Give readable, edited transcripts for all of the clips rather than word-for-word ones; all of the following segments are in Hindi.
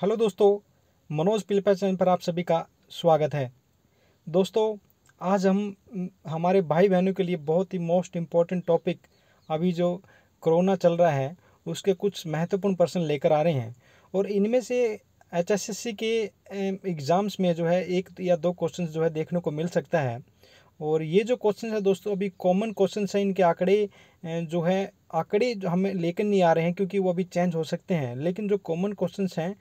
हेलो दोस्तों, मनोज पिल्पिया चैनल पर आप सभी का स्वागत है। दोस्तों, आज हम हमारे भाई बहनों के लिए बहुत ही मोस्ट इम्पॉर्टेंट टॉपिक, अभी जो कोरोना चल रहा है उसके कुछ महत्वपूर्ण प्रश्न लेकर आ रहे हैं। और इनमें से HSSC के एग्ज़ाम्स में जो है एक या दो क्वेश्चन जो है देखने को मिल सकता है। और ये जो क्वेश्चन है दोस्तों, अभी कॉमन क्वेश्चन है, इनके आंकड़े जो हमें लेकर नहीं आ रहे हैं क्योंकि वो अभी चेंज हो सकते हैं, लेकिन जो कॉमन क्वेश्चन हैं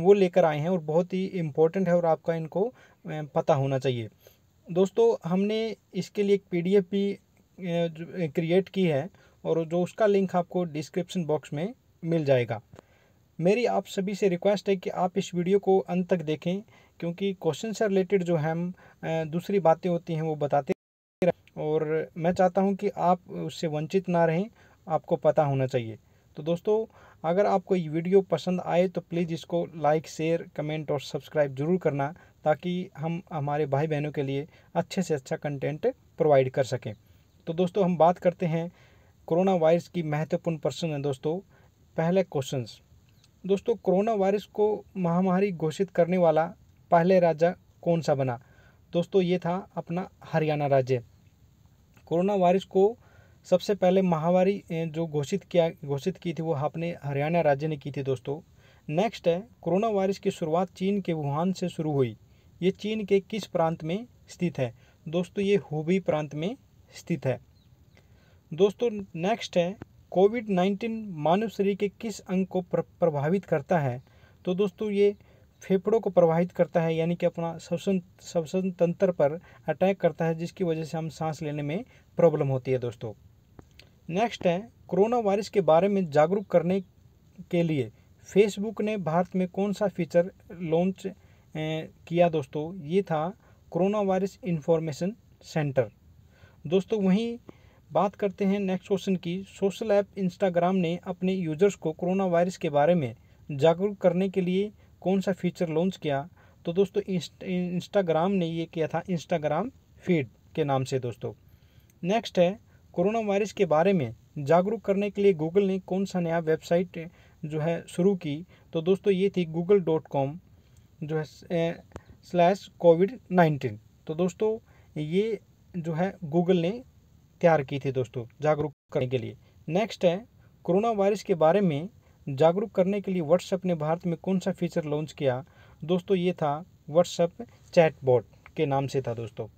वो लेकर आए हैं और बहुत ही इम्पोर्टेंट है और आपका इनको पता होना चाहिए। दोस्तों, हमने इसके लिए एक PDF भी क्रिएट की है और जो उसका लिंक आपको डिस्क्रिप्शन बॉक्स में मिल जाएगा। मेरी आप सभी से रिक्वेस्ट है कि आप इस वीडियो को अंत तक देखें, क्योंकि क्वेश्चन से रिलेटेड जो हम दूसरी बातें होती हैं वो बताते रहें और मैं चाहता हूं कि आप उससे वंचित ना रहें, आपको पता होना चाहिए। तो दोस्तों, अगर आपको ये वीडियो पसंद आए तो प्लीज़ इसको लाइक, शेयर, कमेंट और सब्सक्राइब ज़रूर करना, ताकि हम हमारे भाई बहनों के लिए अच्छे से अच्छा कंटेंट प्रोवाइड कर सकें। तो दोस्तों, हम बात करते हैं कोरोना वायरस की महत्वपूर्ण प्रश्न है। दोस्तों, पहले क्वेश्चन, दोस्तों कोरोना वायरस को महामारी घोषित करने वाला पहले राज्य कौन सा बना? दोस्तों, ये था अपना हरियाणा राज्य। कोरोना वायरस को सबसे पहले महामारी जो घोषित की थी वो अपने हरियाणा राज्य ने की थी। दोस्तों, नेक्स्ट है, कोरोना वायरस की शुरुआत चीन के वुहान से शुरू हुई, ये चीन के किस प्रांत में स्थित है? दोस्तों, ये हुबई प्रांत में स्थित है। दोस्तों, नेक्स्ट है, कोविड-19 मानव शरीर के किस अंग को प्रभावित करता है? तो दोस्तों, ये फेफड़ों को प्रभावित करता है, यानी कि अपना श्वसन तंत्र पर अटैक करता है, जिसकी वजह से हम सांस लेने में प्रॉब्लम होती है। दोस्तों, नेक्स्ट है, कोरोना वायरस के बारे में जागरूक करने के लिए फेसबुक ने भारत में कौन सा फीचर लॉन्च किया? दोस्तों, ये था कोरोना वायरस इंफॉर्मेशन सेंटर। दोस्तों, वहीं बात करते हैं नेक्स्ट क्वेश्चन की, सोशल ऐप इंस्टाग्राम ने अपने यूजर्स को कोरोना वायरस के बारे में जागरूक करने के लिए कौन सा फीचर लॉन्च किया? तो दोस्तों, इंस्टाग्राम ने ये किया था इंस्टाग्राम फीड के नाम से। दोस्तों, नेक्स्ट है, कोरोना वायरस के बारे में जागरूक करने के लिए गूगल ने कौन सा नया वेबसाइट जो है शुरू की? तो दोस्तों, ये थी google.com जो है /COVID-19। तो दोस्तों, ये जो है गूगल ने तैयार की थी दोस्तों, जागरूक करने के लिए। नेक्स्ट है, कोरोना वायरस के बारे में जागरूक करने के लिए व्हाट्सएप ने भारत में कौन सा फीचर लॉन्च किया? दोस्तों, ये था व्हाट्सएप चैटबॉट के नाम से था। दोस्तों,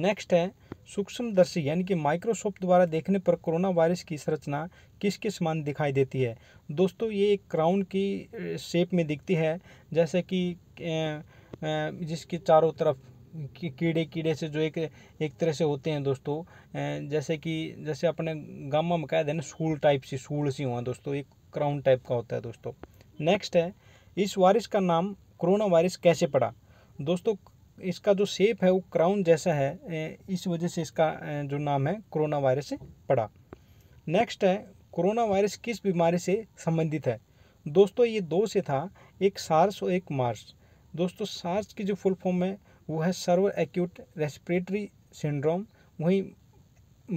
नेक्स्ट है, सूक्ष्मदर्शी यानी कि माइक्रोस्कोप द्वारा देखने पर कोरोना वायरस की संरचना किसके समान दिखाई देती है? दोस्तों, ये एक क्राउन की शेप में दिखती है, जैसे कि जिसके चारों तरफ कीड़े से जो एक तरह से होते हैं। दोस्तों, जैसे अपने गामा में कहते हैं ना, सूल सी हुआ। दोस्तों, एक क्राउन टाइप का होता है। दोस्तों, नेक्स्ट है, इस वायरस का नाम कोरोना वायरस कैसे पड़ा? दोस्तों, इसका जो शेप है वो क्राउन जैसा है, इस वजह से इसका जो नाम है कोरोना वायरस पड़ा। नेक्स्ट है, कोरोना वायरस किस बीमारी से संबंधित है? दोस्तों, ये दो से था, एक सार्स और एक मार्स। दोस्तों, सार्स की जो फुल फॉर्म है वो है सर्वर एक्यूट रेस्पिरेटरी सिंड्रोम, वहीं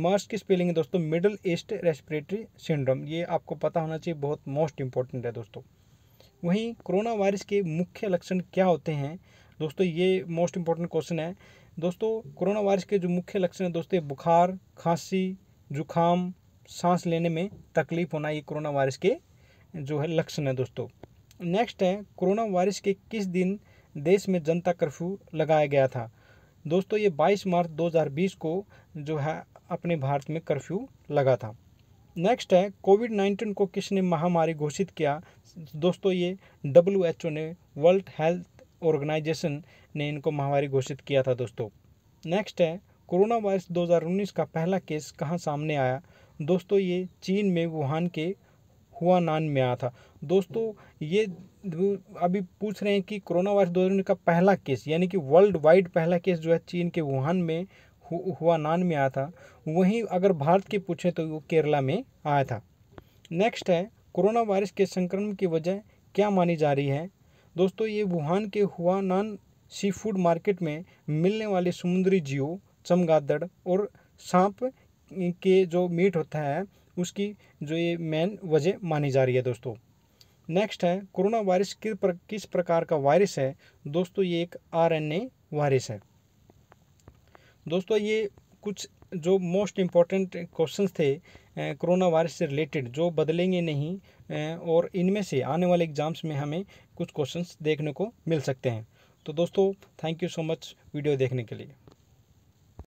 मार्स की स्पेलिंग है दोस्तों मिडल ईस्ट रेस्पिरेटरी सिंड्रोम। ये आपको पता होना चाहिए, बहुत मोस्ट इम्पोर्टेंट है। दोस्तों, वहीं कोरोना वायरस के मुख्य लक्षण क्या होते हैं? दोस्तों, ये मोस्ट इम्पोर्टेंट क्वेश्चन है। दोस्तों, कोरोना वायरस के जो मुख्य लक्षण है दोस्तों, बुखार, खांसी, जुखाम, सांस लेने में तकलीफ होना, ये कोरोना वायरस के जो है लक्षण है। दोस्तों, नेक्स्ट है, कोरोना वायरस के किस दिन देश में जनता कर्फ्यू लगाया गया था? दोस्तों, ये 22 मार्च 2020 को जो है अपने भारत में कर्फ्यू लगा था। नेक्स्ट है, कोविड-19 को किसने महामारी घोषित किया? दोस्तों, ये WHO ने, वर्ल्ड हेल्थ ऑर्गेनाइजेशन ने इनको महामारी घोषित किया था। दोस्तों, नेक्स्ट है, कोरोना वायरस 2019 का पहला केस कहाँ सामने आया? दोस्तों, ये चीन में वुहान के हुआनान में आया था। दोस्तों, ये अभी पूछ रहे हैं कि कोरोना वायरस 2019 का पहला केस, यानी कि वर्ल्ड वाइड पहला केस जो है चीन के वुहान में हुआनान में आया था। वहीं अगर भारत के पूछे तो वो केरला में आया था। नेक्स्ट है, कोरोना वायरस के संक्रमण की वजह क्या मानी जा रही है? दोस्तों, ये वुहान के हुआनान सी फूड मार्केट में मिलने वाले समुद्री जीवों, चमगादड़ और सांप के जो मीट होता है उसकी जो ये मेन वजह मानी जा रही है। दोस्तों, नेक्स्ट है कोरोना वायरस किस प्रकार का वायरस है। दोस्तों ये एक आरएनए वायरस है। दोस्तों ये कुछ जो मोस्ट इम्पॉर्टेंट क्वेश्चंस थे कोरोना वायरस से रिलेटेड जो बदलेंगे नहीं और इनमें से आने वाले एग्जाम्स में हमें कुछ क्वेश्चंस देखने को मिल सकते हैं। तो दोस्तों thank you so much video देखने के लिए।